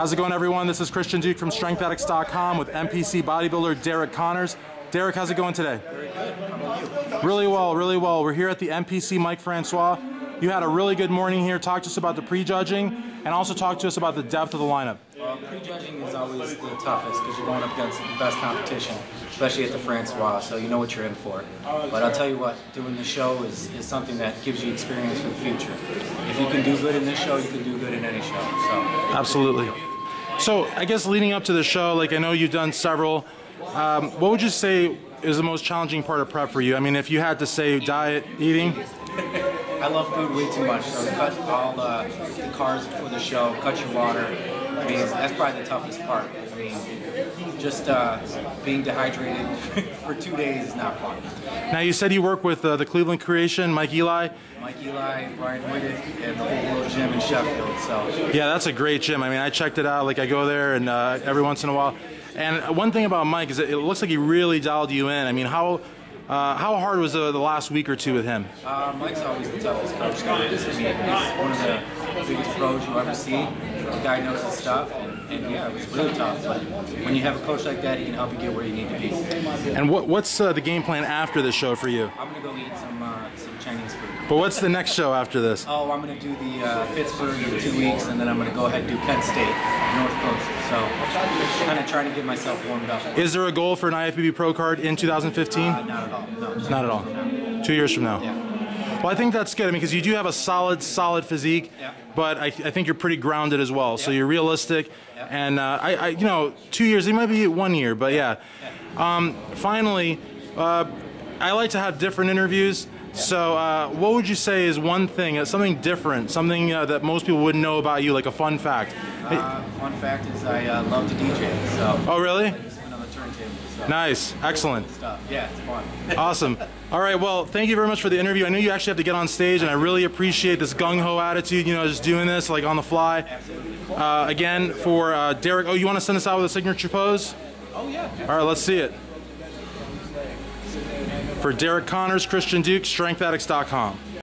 How's it going, everyone? This is Christian Duke from strengthaddicts.com with NPC bodybuilder Derek Connors. Derek, how's it going today? Very good. How are you? Really well, really well. We're here at the NPC Mike Francois. You had a really good morning here. Talk to us about the prejudging and also talk to us about the depth of the lineup. Prejudging is always the toughest because you're going up against the best competition, especially at the Francois, so you know what you're in for. But I'll tell you what, doing the show is something that gives you experience for the future. If you can do good in this show, you can do good in any show. So. Absolutely. So I guess leading up to the show, like I know you've done several, what would you say is the most challenging part of prep for you? I mean, if you had to say diet, eating? I love food way too much, so cut all the carbs for the show, cut your water. I mean, that's probably the toughest part. I mean, just being dehydrated for 2 days is not fun. Now, you said you work with the Cleveland Creation, Mike Eli. Mike Eli, Brian Whittaker, and the whole little gym in Sheffield. So. Yeah, that's a great gym. I mean, I checked it out. Like, I go there and every once in a while. And one thing about Mike is that it looks like he really dialed you in. I mean, how hard was the last week or two with him? Mike's always the toughest coach. He's one of the biggest pros you ever see. The guy knows his stuff, and yeah, it was really tough. But when you have a coach like that, he can help you get where you need to be. And what's the game plan after this show for you? I'm gonna go eat some Chinese food. But what's the next show after this? Oh, I'm gonna do the Pittsburgh in 2 weeks, and then I'm gonna go ahead and do Penn State, North Coast. So I'm kind of trying to get myself warmed up. Is there a goal for an IFBB Pro card in 2015? Not at all. No, not at all. No. 2 years from now. Yeah. Well, I think that's good. I mean, because you do have a solid physique, yeah. But I think you're pretty grounded as well. Yeah. So you're realistic, yeah. And you know, 2 years, it might be 1 year, but yeah. Yeah. Finally, I like to have different interviews. Yeah. So what would you say is one thing, something different, something that most people wouldn't know about you, like a fun fact? Fun fact is I love to DJ. So. Oh, really? So. Nice, excellent. Yeah, it's fun. Awesome. All right, well, thank you very much for the interview. I know you actually have to get on stage, and I really appreciate this gung-ho attitude, you know, just doing this, like, on the fly. Absolutely. Again, for Derek, oh, you want to send us out with a signature pose? Oh, yeah. All right, let's see it. For Derek Connors, Christian Duke, strengthaddicts.com.